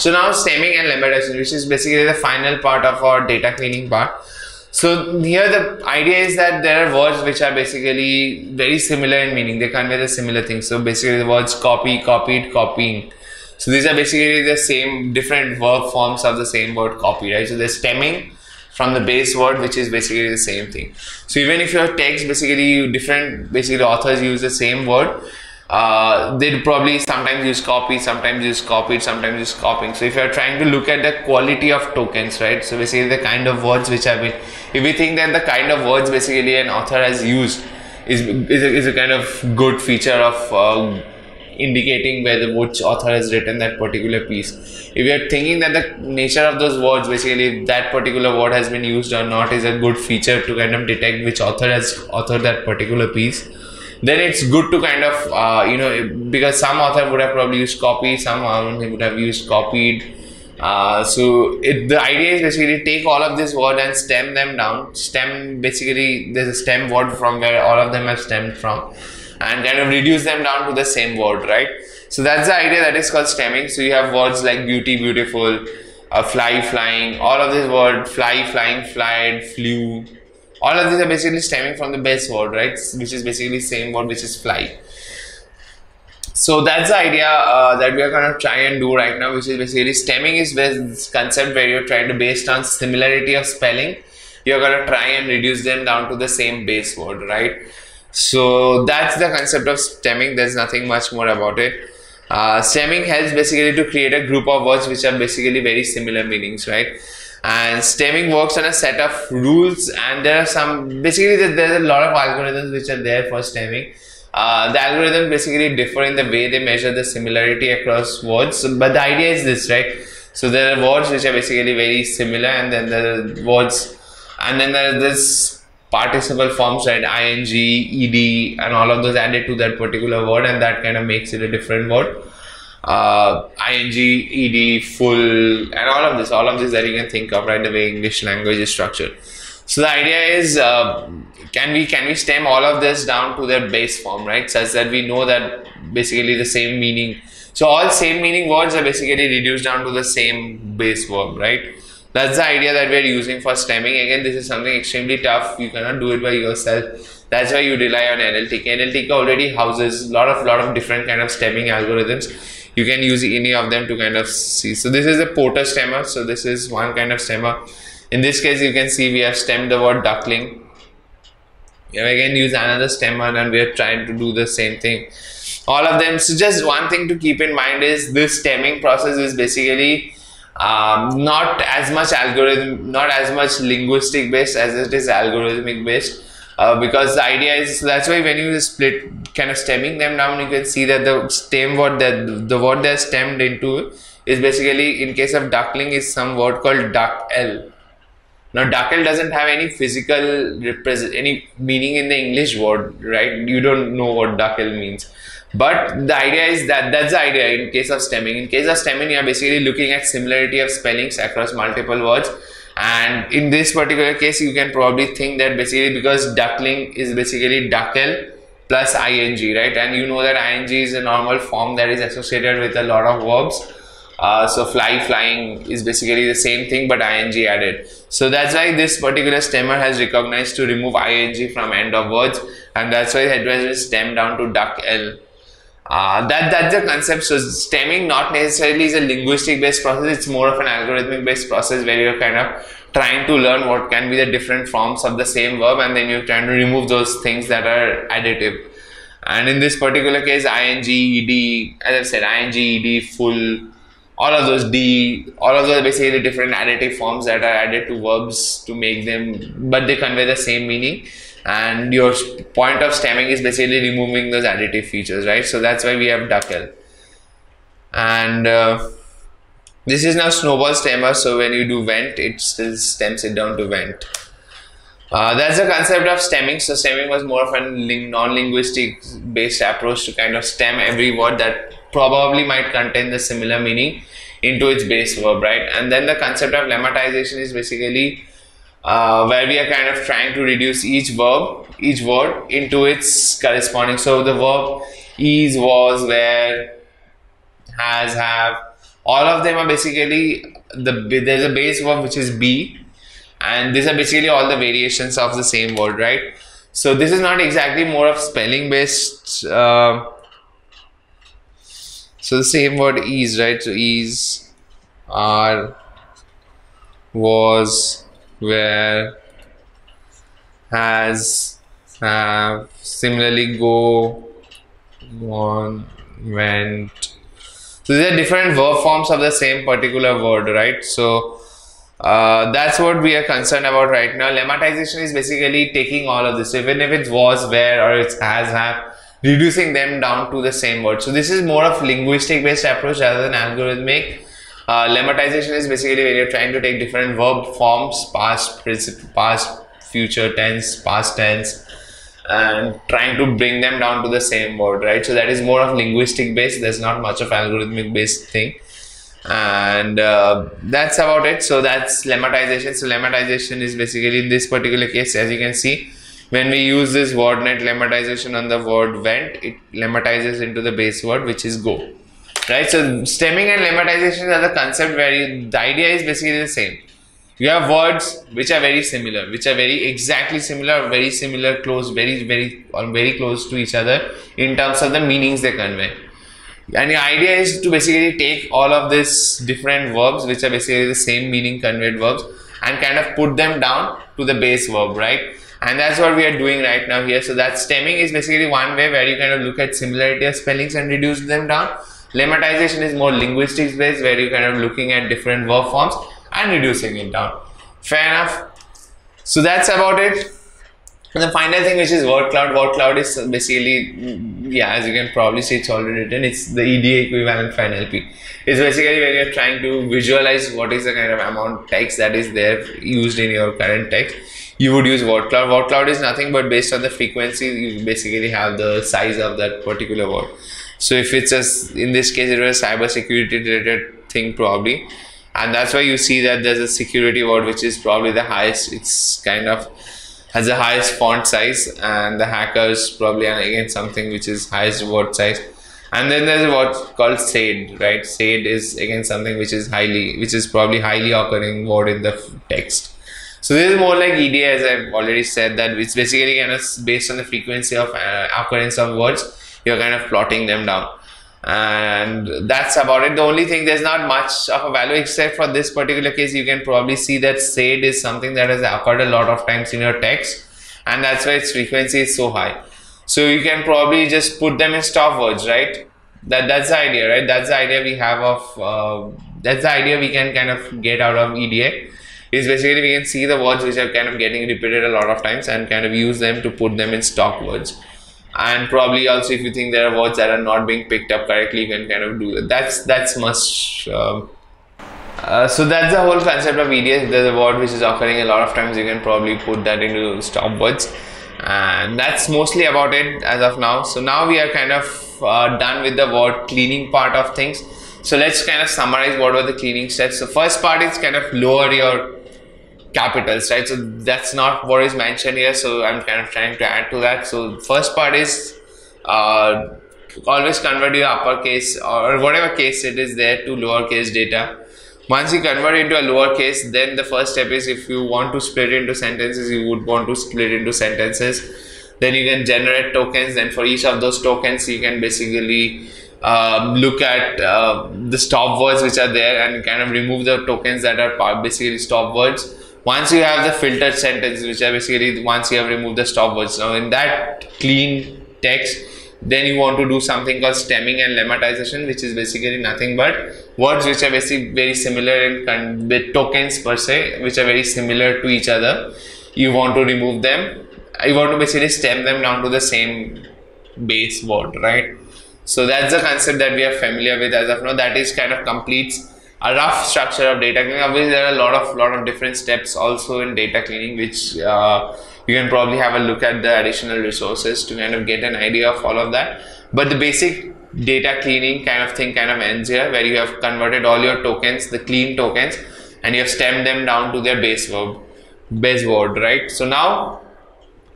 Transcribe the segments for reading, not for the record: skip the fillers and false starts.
So now stemming and limitation, which is basically the final part of our data cleaning part. So here the idea is that there are words which are basically very similar in meaning. They convey the similar things. So basically the words copy, copied, copying. So these are basically the same different verb forms of the same word copy, right? So they're stemming from the base word, which is basically the same thing. So even if your text basically different, basically authors use the same word, they'd probably sometimes use copy, sometimes use copied, sometimes use copying. So if you're trying to look at the quality of tokens, right? So basically the kind of words which have been, if we think that the kind of words basically an author has used is a kind of good feature of indicating where the which author has written that particular piece. If you are thinking that the nature of those words, basically if that particular word has been used or not, is a good feature to kind of detect which author has authored that particular piece, then it's good to kind of, because some author would have probably used copy, some would have used copied. The idea is basically take all of this word and stem them down. Stem, basically, there's a stem word from where all of them have stemmed from, and kind of reduce them down to the same word, right? So that's the idea that is called stemming. So you have words like beauty, beautiful, fly, flying, all of this word, fly, flying, flied, flew. All of these are basically stemming from the base word, right? Which is basically same word, which is fly. So that's the idea that we are going to try and do right now, which is basically stemming is this concept where you're trying to, based on similarity of spelling, you're going to try and reduce them down to the same base word, right? So that's the concept of stemming. There's nothing much more about it. Stemming helps basically to create a group of words which are basically very similar meanings, right? And stemming works on a set of rules, and there are some, basically there's a lot of algorithms which are there for stemming. The algorithms basically differ in the way they measure the similarity across words. So, but the idea is this, right? So there are words which are basically very similar, and then there are words, and then there are this participle forms, right? ing, ed, and all of those added to that particular word, and that kind of makes it a different word. Ing, ed, full, and all of this that you can think of, right? The way English language is structured. So the idea is, can we stem all of this down to their base form, right? Such that we know that basically the same meaning. So all same meaning words are basically reduced down to the same base verb, right? That's the idea that we are using for stemming. Again, this is something extremely tough. You cannot do it by yourself. That's why you rely on NLTK. NLTK already houses lot of different kind of stemming algorithms. You can use any of them to kind of see. So this is a Porter stemmer. So this is one kind of stemmer. In this case, you can see we have stemmed the word duckling. You again use another stemmer, and we are trying to do the same thing. All of them. So just one thing to keep in mind is this stemming process is basically not as much algorithm, not as much linguistic based as it is algorithmic based, because the idea is, that's why when you split kind of stemming them down, you can see that the stem word, that the word they're stemmed into is basically, in case of duckling, is some word called duckl. Now duckl doesn't have any physical any meaning in the English word, right? You don't know what duckl means. But the idea is that that's the idea in case of stemming. In case of stemming, you are basically looking at similarity of spellings across multiple words. And in this particular case, you can probably think that basically because duckling is basically duckl plus ing, right? And you know that ing is a normal form that is associated with a lot of verbs. So fly, flying is basically the same thing, but ing added. So that's why this particular stemmer has recognized to remove ing from end of words. And that's why it was stemmed down to duckl. That's the concept. So stemming not necessarily is a linguistic based process. It's more of an algorithmic based process where you're kind of trying to learn what can be the different forms of the same verb, and then you're trying to remove those things that are additive. And in this particular case, ing, ed, as I said, ing, ed, full, all of those d, all of those are basically the different additive forms that are added to verbs to make them, but they convey the same meaning. And your point of stemming is basically removing those additive features, right? So that's why we have duckl. And this is now snowball stemmer. So when you do vent, it still stems it down to vent. That's the concept of stemming. So stemming was more of a non-linguistic based approach to kind of stem every word that probably might contain the similar meaning into its base verb, right? And then the concept of lemmatization is basically where we are kind of trying to reduce each word into its corresponding. So the verb is, was, were, has, have, All of them are basically, there's a base one which is B, and these are basically all the variations of the same word, right? So this is not exactly more of spelling based. So the same word is, right? So is, are, was, were, has, have, similarly go, gone, went. So these are different verb forms of the same particular word, right? So that's what we are concerned about right now. Lemmatization is basically taking all of this, even if it was, were, or it's has, have, reducing them down to the same word. So this is more of linguistic based approach rather than algorithmic. Lemmatization is basically when you're trying to take different verb forms, past, future tense, past tense, and trying to bring them down to the same word, right? So that is more of linguistic based. There's not much of algorithmic based thing, and that's about it. So that's lemmatization. So lemmatization is basically, in this particular case, as you can see, when we use this word net lemmatization on the word went, it lemmatizes into the base word, which is go, right? So stemming and lemmatization are the concept where the idea is basically the same. You have words which are very similar, which are very exactly similar, or very similar, close, very, or very close to each other in terms of the meanings they convey. And the idea is to basically take all of these different verbs, which are basically the same meaning conveyed verbs, and kind of put them down to the base verb, right? And that's what we are doing right now here. So that stemming is basically one way where you kind of look at similarity of spellings and reduce them down. Lemmatization is more linguistics based, where you're kind of looking at different verb forms and reducing it down. Fair enough. So that's about it. And the final thing, which is word cloud. Word cloud is basically, yeah, as you can probably see, it's already written. It's the EDA equivalent for NLP. It's basically when you're trying to visualize what is the kind of amount of text that is there used in your current text. You would use word cloud. Word cloud is nothing but based on the frequency, you basically have the size of that particular word. So if it's just, in this case, it was a cybersecurity related thing probably. And that's why you see that there's a security word which is probably the highest. It's kind of has the highest font size, and the hackers probably are against something which is highest word size. And then there's what's called SAID, right? SAID is against something which is probably highly occurring word in the text. So this is more like EDA, as I've already said, that it's basically kind of based on the frequency of occurrence of words. You're kind of plotting them down. And that's about it. The only thing, there's not much of a value except for this particular case. You can probably see that SAID is something that has occurred a lot of times in your text, and that's why its frequency is so high. So you can probably just put them in stop words, right? That's the idea, right? That's the idea we have of that's the idea we can kind of get out of EDA, is basically we can see the words which are kind of getting repeated a lot of times and kind of use them to put them in stop words. And probably also, if you think there are words that are not being picked up correctly, you can kind of do that. That's much. So that's the whole concept of EDA. If there's a word which is occurring a lot of times, you can probably put that into stop words. And that's mostly about it as of now. So now we are kind of done with the word cleaning part of things. So let's kind of summarize what were the cleaning steps. So first part is kind of lower your capitals, right? So that's not what is mentioned here, so I'm kind of trying to add to that. So first part is always convert your uppercase or whatever case it is there to lowercase data. Once you convert into a lowercase, then the first step is, if you want to split into sentences, you would want to split into sentences. Then you can generate tokens, and for each of those tokens you can basically look at the stop words which are there and kind of remove the tokens that are basically stop words. Once you have the filtered sentences, which are basically once you have removed the stop words, now in that clean text, then you want to do something called stemming and lemmatization, which is basically nothing but words which are basically very similar and with tokens per se, which are very similar to each other. You want to remove them. You want to basically stem them down to the same base word, right? So that's the concept that we are familiar with as of now. That is kind of completes a rough structure of data cleaning. Obviously, there are a lot of different steps also in data cleaning, which you can probably have a look at the additional resources to kind of get an idea of all of that. But the basic data cleaning kind of thing kind of ends here, where you have converted all your tokens, the clean tokens, and you have stemmed them down to their base word, right? So now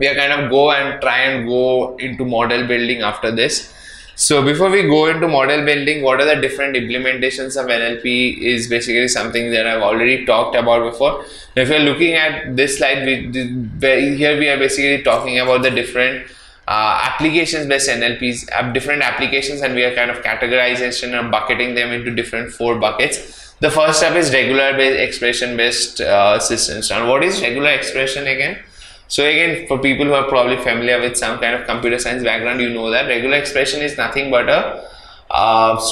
we are kind of go and try and go into model building after this. So before we go into model building, what are the different implementations of NLP is basically something that I've already talked about before. If you're looking at this slide, here we are basically talking about the different applications-based NLPs, different applications, and we are kind of categorization and bucketing them into different four buckets. The first step is regular-based, expression-based systems. Now, what is regular expression again? So again, for people who are probably familiar with some kind of computer science background, you know that regular expression is nothing but a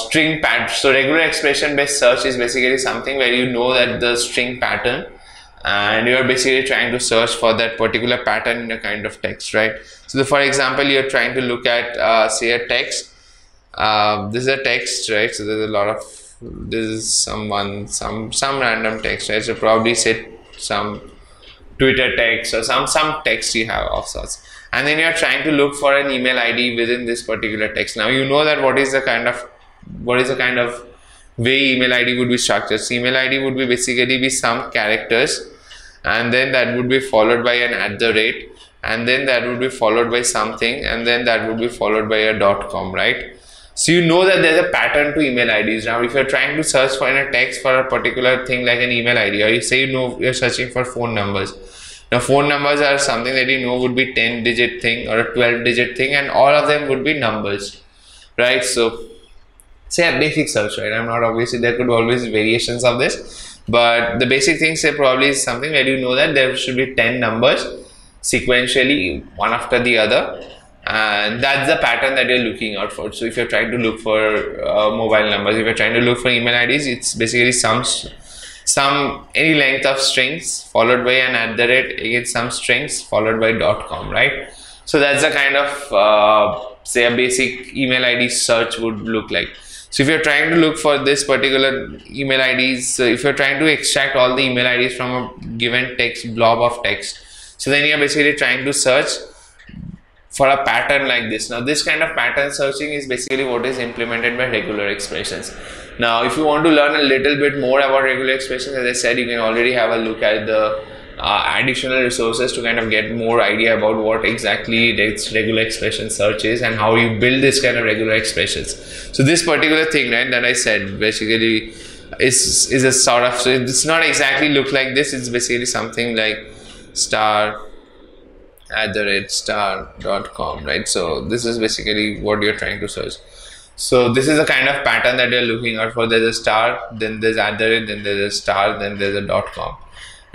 string pattern. So regular expression based search is basically something where you know that the string pattern and you are basically trying to search for that particular pattern in a kind of text, right? So for example, you're trying to look at say a text. This is a text, right? So there's a lot of, this is some random text, right? So probably say some Twitter text or some text you have of sorts, and then you're trying to look for an email ID within this particular text. Now you know that what is the kind of way email ID would be structured. So email ID would be basically be some characters, and then that would be followed by an @ and then that would be followed by something, and then that would be followed by a .com, right? So you know that there's a pattern to email IDs. Now if you're trying to search for in a text for a particular thing like an email ID, or you say you know you're searching for phone numbers. Now phone numbers are something that you know would be 10-digit thing or a 12-digit thing, and all of them would be numbers, right? So say a basic search, right? I'm not, obviously there could always be variations of this, but the basic thing say probably is something where you know that there should be 10 numbers sequentially one after the other. And that's the pattern that you're looking out for. So if you're trying to look for mobile numbers, if you're trying to look for email IDs, it's basically any length of strings followed by an @ again some strings followed by .com, right? So that's the kind of say a basic email ID search would look like. So if you're trying to look for this particular email IDs, if you're trying to extract all the email IDs from a given text blob of text, so then you're basically trying to search for a pattern like this. Now this kind of pattern searching is basically what is implemented by regular expressions. Now if you want to learn a little bit more about regular expressions, as I said, you can already have a look at the additional resources to kind of get more idea about what exactly regular expression search is and how you build this kind of regular expressions. So this particular thing, right, that I said basically is a sort of, so it's not exactly look like this, it's basically something like star@star.com, right? So this is basically what you're trying to search. So this is the kind of pattern that you're looking out for. There's a star, then there's @ then there's a star, then there's a .com,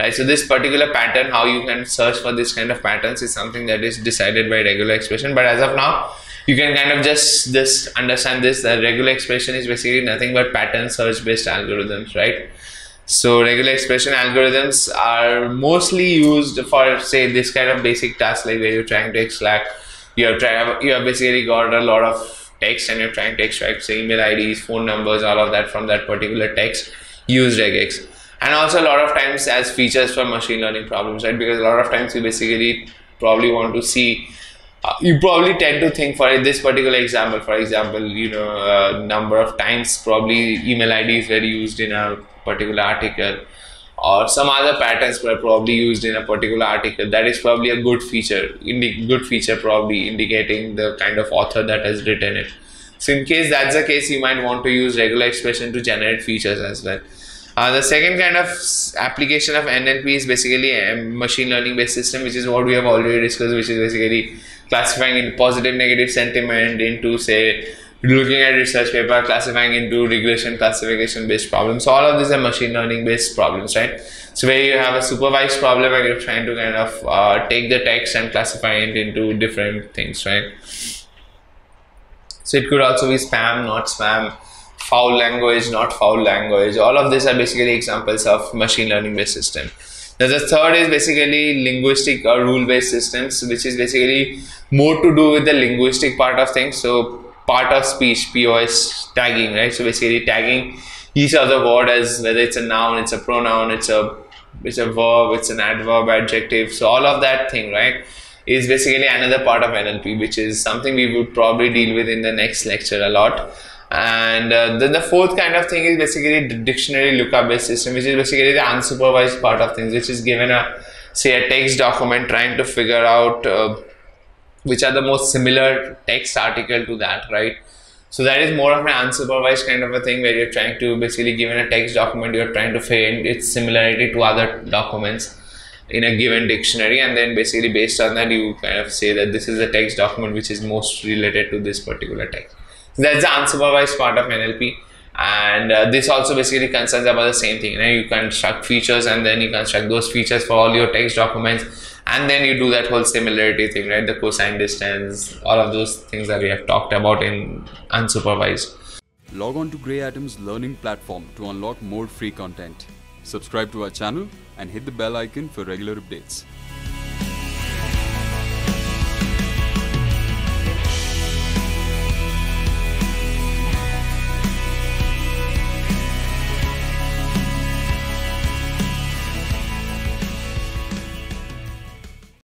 right? So this particular pattern, how you can search for this kind of patterns is something that is decided by regular expression. But as of now, you can kind of just understand this, that regular expression is basically nothing but pattern search based algorithms, right? So regular expression algorithms are mostly used for say this kind of basic task, like where you're trying to extract, you have basically got a lot of text and you're trying to extract say email IDs, phone numbers, all of that from that particular text, use regex. And also a lot of times as features for machine learning problems, right? Because a lot of times you basically probably want to see, you probably tend to think for this particular example, for example, you know, number of times probably email IDs were used in a particular article, or some other patterns were probably used in a particular article. That is probably a good feature, probably indicating the kind of author that has written it. So in case that's the case, you might want to use regular expression to generate features as well. The second kind of application of NLP is basically a machine learning based system, which is what we have already discussed, which is basically classifying in positive negative sentiment into say looking at research paper, classifying into regression classification based problems. So all of these are machine learning based problems, right? So where you have a supervised problem and you're trying to kind of take the text and classify it into different things, right? So it could also be spam, not spam, foul language, not foul language. All of these are basically examples of machine learning based system. Now the third is basically linguistic or rule based systems, which is basically more to do with the linguistic part of things. So part of speech, POS, tagging, right? So basically tagging each other word as whether it's a noun, it's a pronoun, it's a verb, it's an adverb, adjective. So all of that thing, right, is basically another part of NLP, which is something we would probably deal with in the next lecture a lot. And then the fourth kind of thing is basically the dictionary lookup based system, which is basically the unsupervised part of things, which is given a say a text document, trying to figure out which are the most similar text article to that, right? So that is more of an unsupervised kind of a thing where you're trying to basically given a text document, you're trying to find its similarity to other documents in a given dictionary, and then basically based on that you kind of say that this is a text document which is most related to this particular text. So that's the unsupervised part of NLP, and this also basically concerns about the same thing. You know, you construct features and then you construct those features for all your text documents, and then you do that whole similarity thing, right? The cosine, distance, all of those things that we have talked about in unsupervised. Log on to Grey Atom's learning platform to unlock more free content. Subscribe to our channel and hit the bell icon for regular updates.